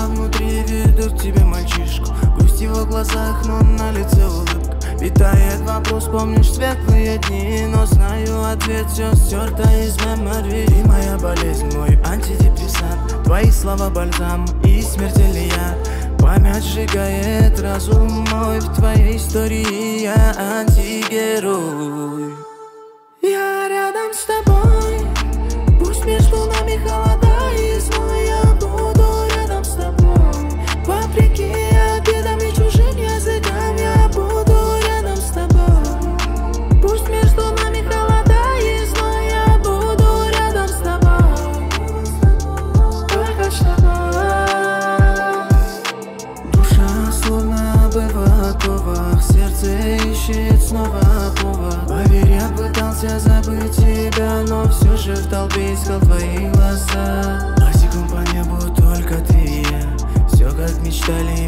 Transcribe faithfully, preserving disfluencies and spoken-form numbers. а внутри ведут к тебе мальчишку. Грусть его в глазах, но на лице улыбка. Питает вопрос, помнишь светлые дни, но знаю ответ, все стерто из мемории. Ты моя болезнь, мой антидепрессант, твои слова бальзам и смертельный яд. Память сжигает разум мой, в твоей истории я антигерой. Я рядом с тобой, пусть между нами холода и зной, я буду рядом с тобой, вопреки обидам и чужим языкам, я буду рядом с тобой. Пусть между нами холода и зной, я буду рядом с тобой, только с тобой. Душа словно бы в оковах, сердце ищет снова повод. Поверь, я пытался забыть тебя, но все же в толпе искал твои глаза. Босиком по небу только ты и я, все как мечтали.